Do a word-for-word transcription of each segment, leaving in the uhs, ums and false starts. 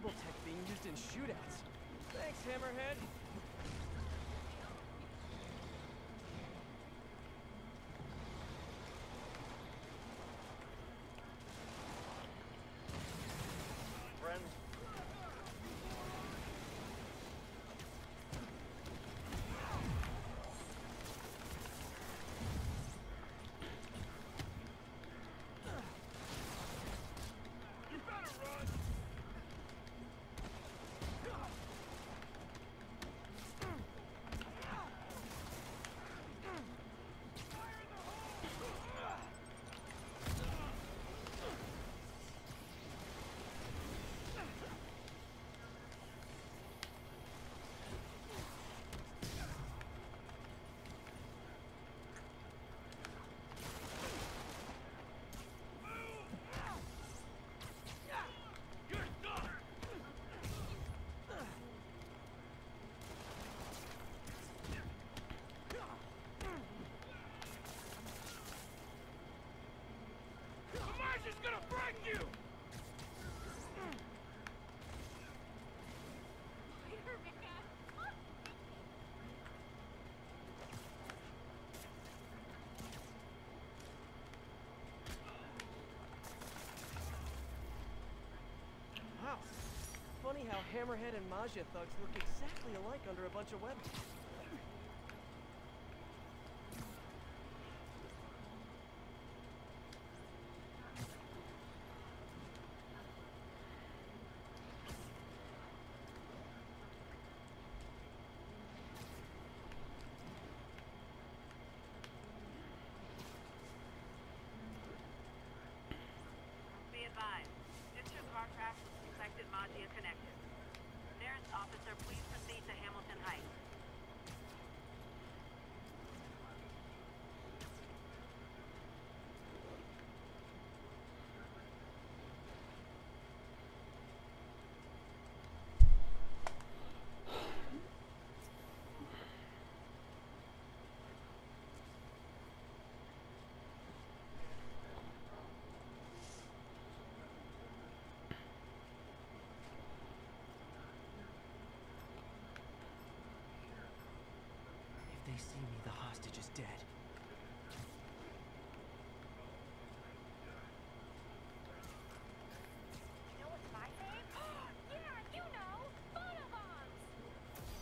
cable tech being used in shootouts. Thanks, Hammerhead. Funny how Hammerhead and Maggia thugs look exactly alike under a bunch of weapons. Be advised, district car crash was suspected Maggia connected. Nearest officer, please proceed to Hamilton Heights. They see me, the hostage is dead. You know what's my name? Yeah, you know! Photobombs!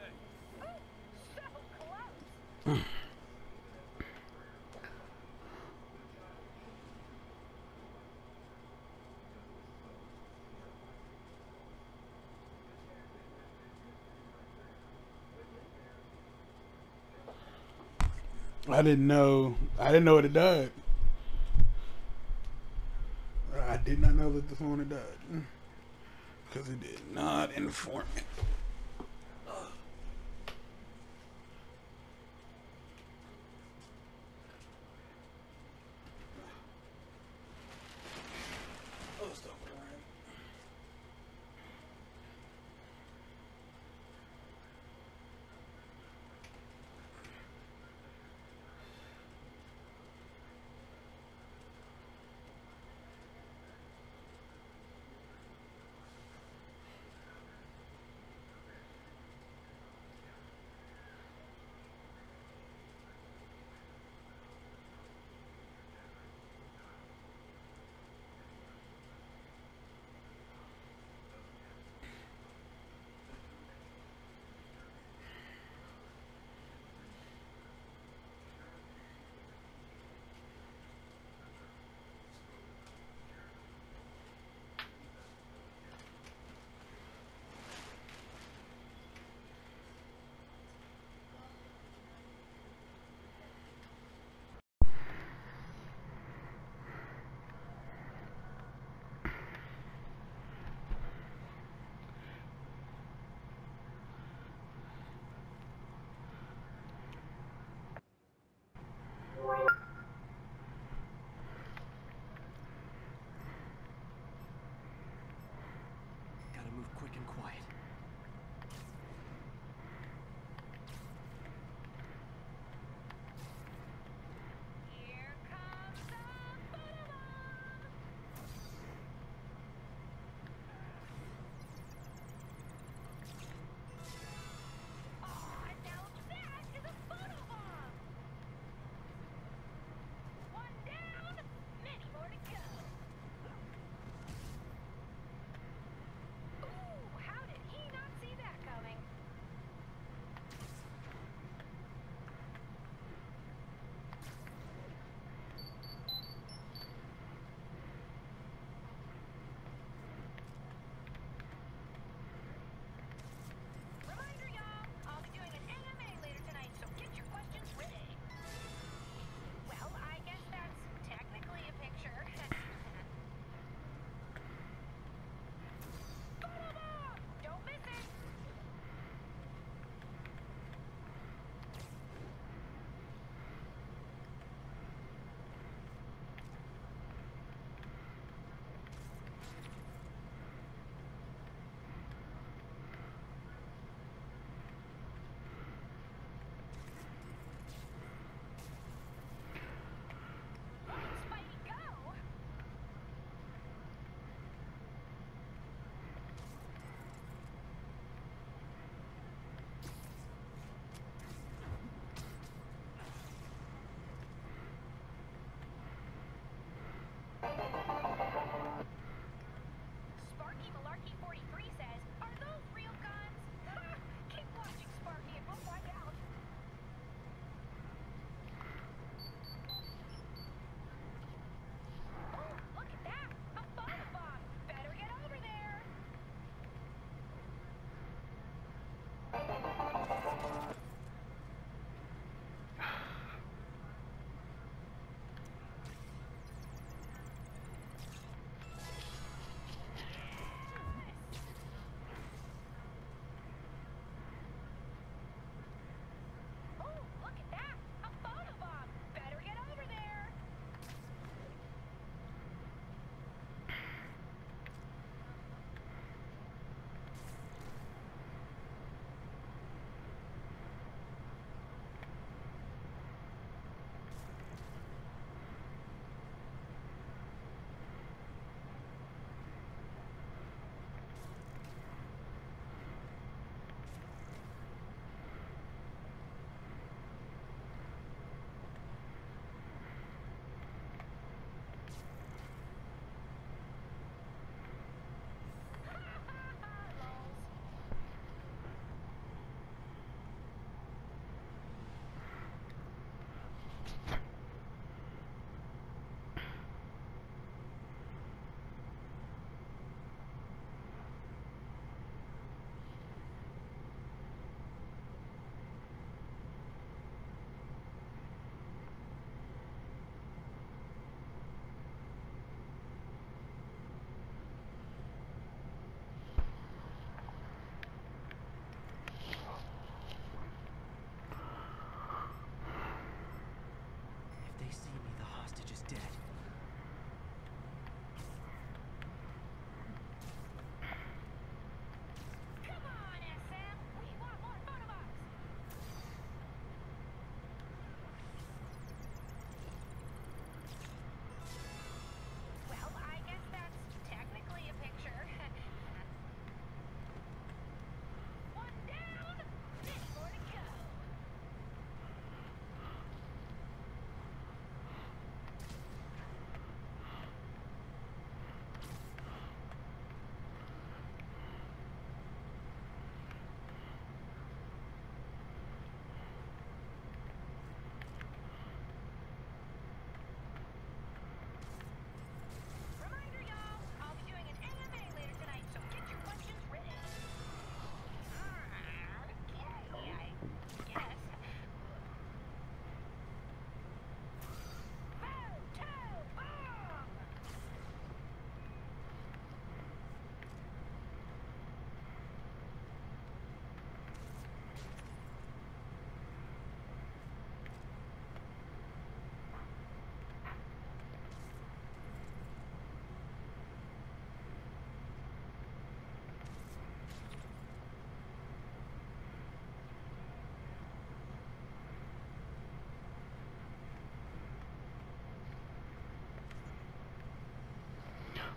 Hey. Oh, so close! I didn't know. I didn't know it had died. I did not know that the phone had died because it did not inform me.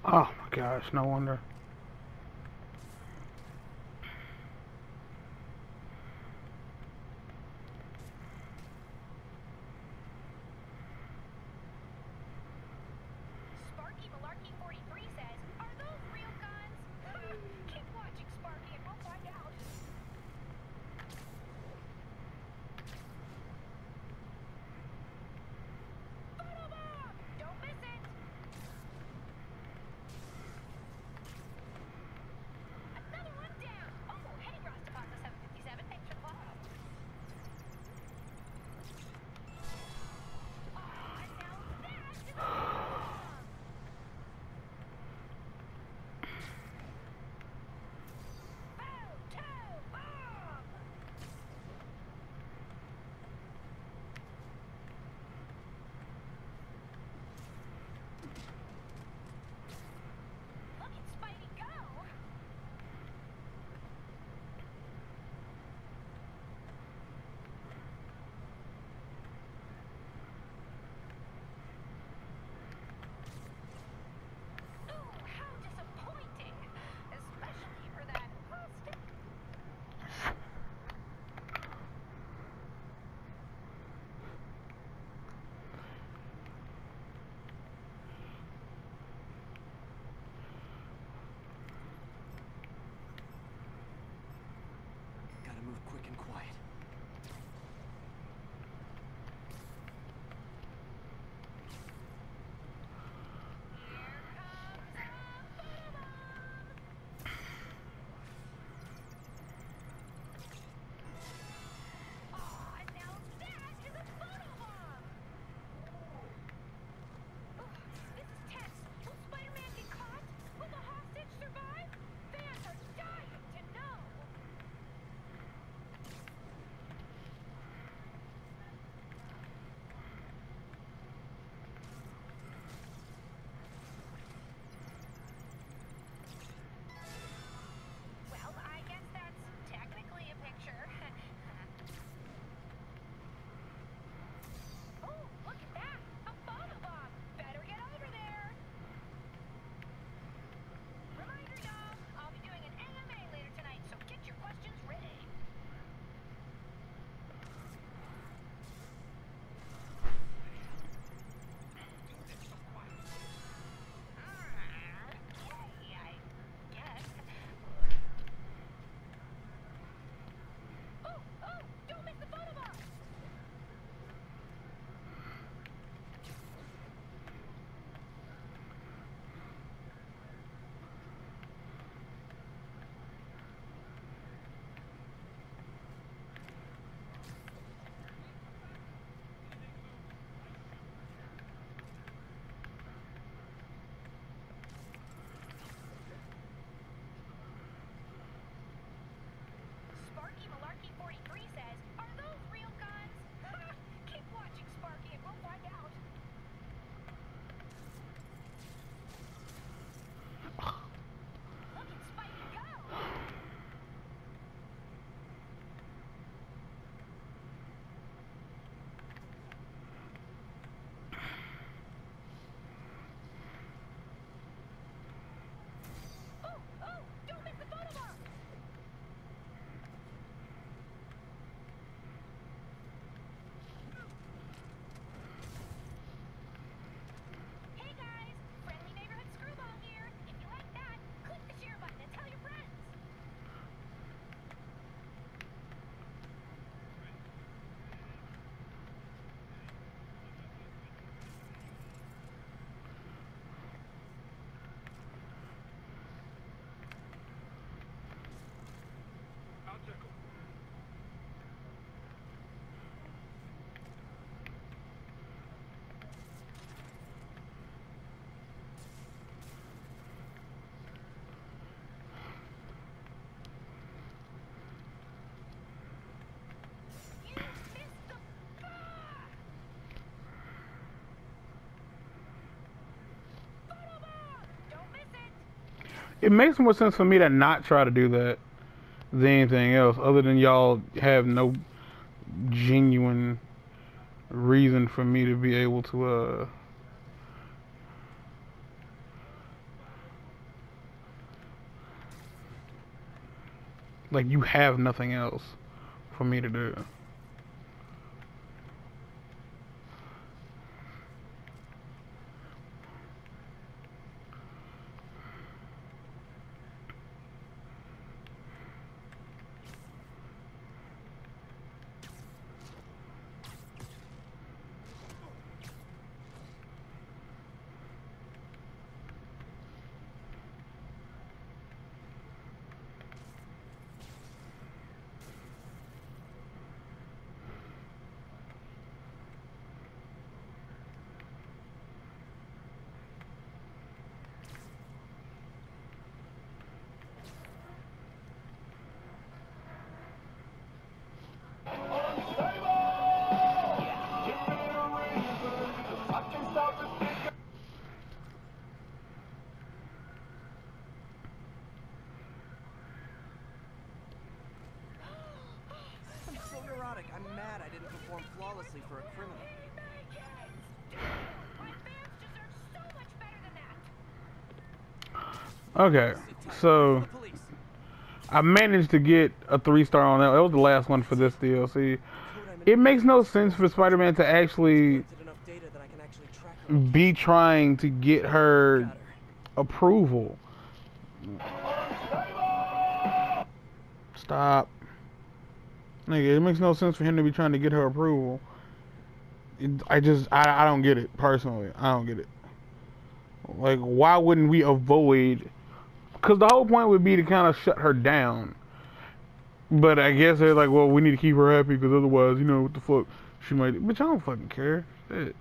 Oh my gosh, no wonder. It makes more sense for me to not try to do that than anything else, other than y'all have no genuine reason for me to be able to, uh... Like, you have nothing else for me to do. I'm mad I didn't perform flawlessly for a criminal. Okay, so I managed to get a three star on that. That was the last one for this D L C. It makes no sense for Spider-Man to actually be trying to get her approval. Stop. Nigga, it makes no sense for him to be trying to get her approval. It, I just, I, I don't get it, personally. I don't get it. Like, why wouldn't we avoid... Because the whole point would be to kind of shut her down. But I guess they're like, well, we need to keep her happy because otherwise, you know, what the fuck, she might... Bitch, I don't fucking care. Shit.